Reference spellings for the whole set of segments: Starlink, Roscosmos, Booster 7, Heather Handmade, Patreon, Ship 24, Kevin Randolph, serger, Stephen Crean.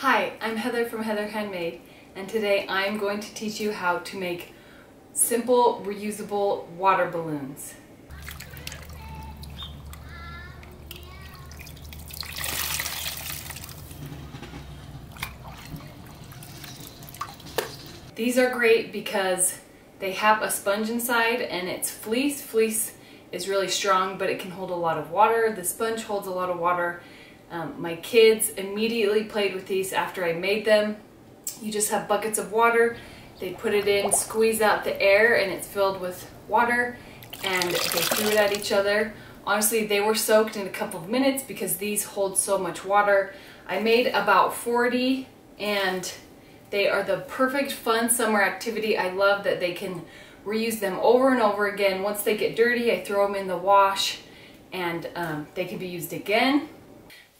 Hi, I'm Heather from Heather Handmade, and today I'm going to teach you how to make simple, reusable water balloons. These are great because they have a sponge inside and it's fleece. Fleece is really strong, but it can hold a lot of water. The sponge holds a lot of water. My kids immediately played with these after I made them. You just have buckets of water, they put it in, squeeze out the air, and it's filled with water, and they threw it at each other. Honestly, they were soaked in a couple of minutes because these hold so much water. I made about 40, and they are the perfect fun summer activity. I love that they can reuse them over and over again. Once they get dirty, I throw them in the wash, and they can be used again.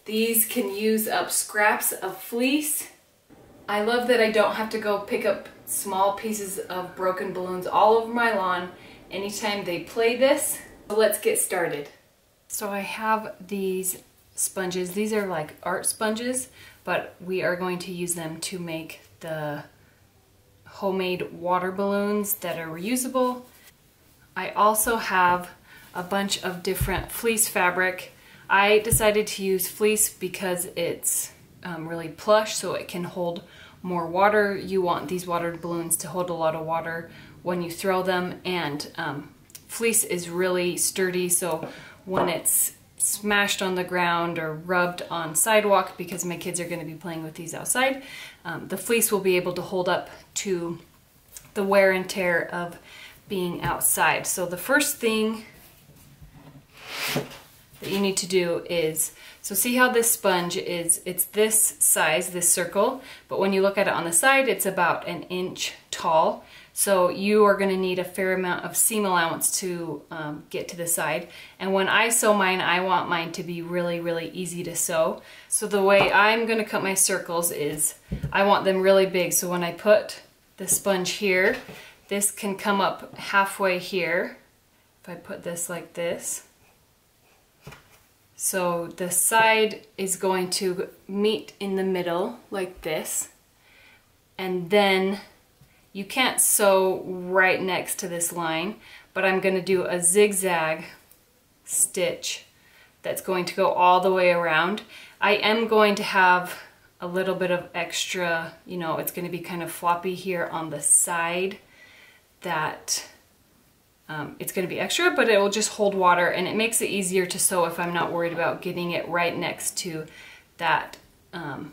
These can use up scraps of fleece. I love that I don't have to go pick up small pieces of broken balloons all over my lawn anytime they play this. So let's get started. So I have these sponges. These are like art sponges, but we are going to use them to make the homemade water balloons that are reusable. I also have a bunch of different fleece fabric. I decided to use fleece because it's really plush, so it can hold more water. You want these water balloons to hold a lot of water when you throw them, and fleece is really sturdy, so when it's smashed on the ground or rubbed on sidewalk, because my kids are going to be playing with these outside, the fleece will be able to hold up to the wear and tear of being outside. So the first thing that you need to do is, so see how this sponge is, it's this size, this circle, but when you look at it on the side, it's about an inch tall. So you are going to need a fair amount of seam allowance to get to the side. And when I sew mine, I want mine to be really, really easy to sew. So the way I'm going to cut my circles is, I want them really big. So when I put the sponge here, this can come up halfway here. If I put this like this, so the side is going to meet in the middle like this, and then you can't sew right next to this line, but I'm going to do a zigzag stitch that's going to go all the way around. I am going to have a little bit of extra, you know, it's going to be kind of floppy here on the side, that it's going to be extra, but it will just hold water, and it makes it easier to sew if I'm not worried about getting it right next to that, the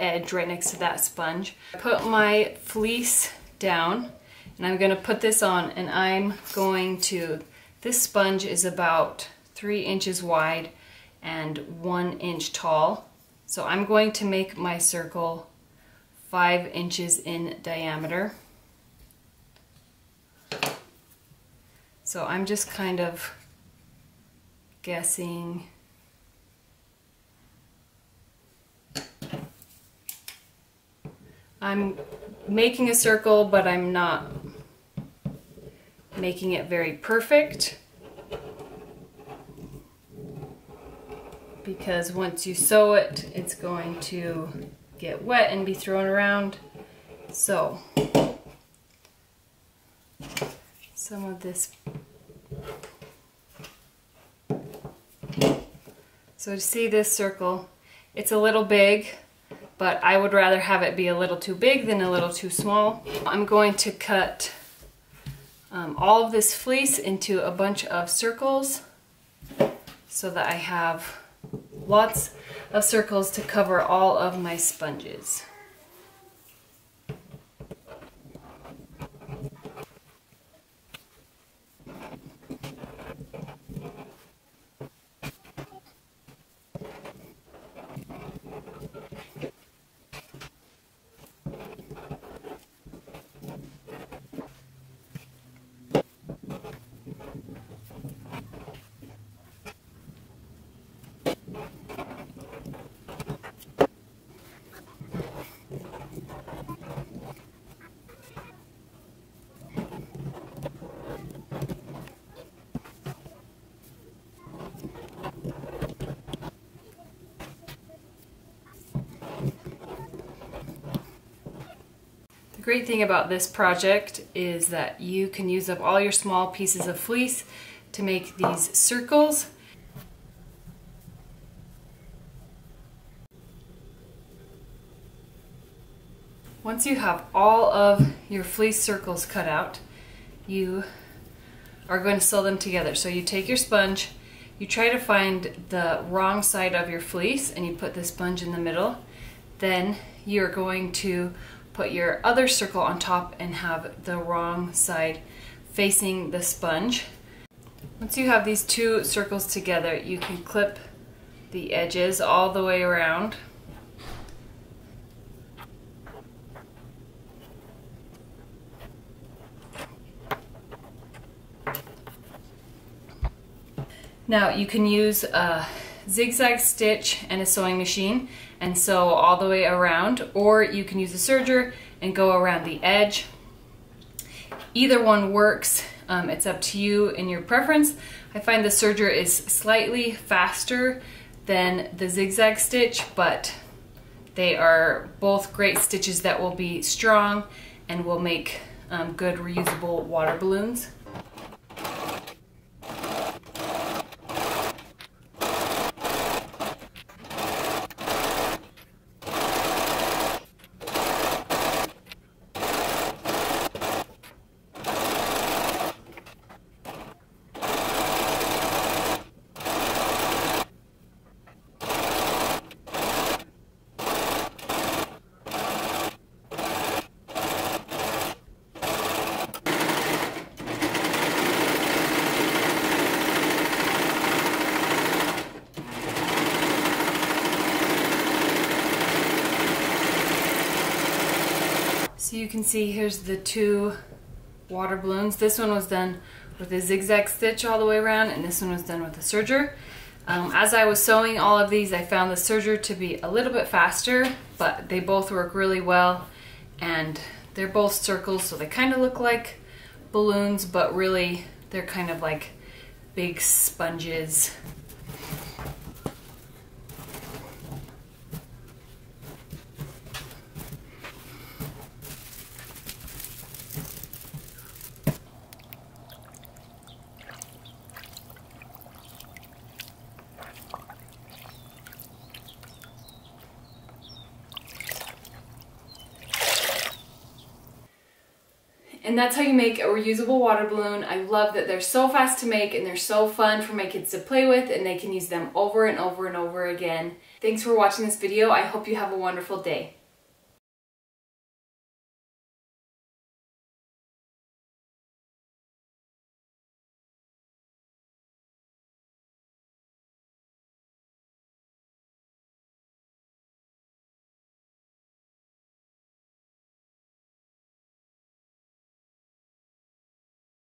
edge right next to that sponge. I put my fleece down, and I'm going to put this on, and I'm going to, this sponge is about 3 inches wide and 1 inch tall, so I'm going to make my circle 5 inches in diameter. So I'm just kind of guessing. I'm making a circle, but I'm not making it very perfect, because once you sew it, it's going to get wet and be thrown around. So some of this. So to see this circle, it's a little big, but I would rather have it be a little too big than a little too small. I'm going to cut all of this fleece into a bunch of circles so that I have lots of circles to cover all of my sponges. great thing about this project is that you can use up all your small pieces of fleece to make these circles. Once you have all of your fleece circles cut out, you are going to sew them together. So you take your sponge, you try to find the wrong side of your fleece, and you put the sponge in the middle. Then you're going to put your other circle on top and have the wrong side facing the sponge. Once you have these two circles together, you can clip the edges all the way around. Now you can use a zigzag stitch and a sewing machine and sew all the way around, or you can use a serger and go around the edge. Either one works. It's up to you and your preference. I find the serger is slightly faster than the zigzag stitch, but they are both great stitches that will be strong and will make good reusable water balloons. So you can see here's the two water balloons. This one was done with a zigzag stitch all the way around, and this one was done with a serger. As I was sewing all of these, I found the serger to be a little bit faster, but they both work really well, and they're both circles, so they kind of look like balloons, but really they're kind of like big sponges. And that's how you make a reusable water balloon. I love that they're so fast to make and they're so fun for my kids to play with, and they can use them over and over and over again. Thanks for watching this video. I hope you have a wonderful day.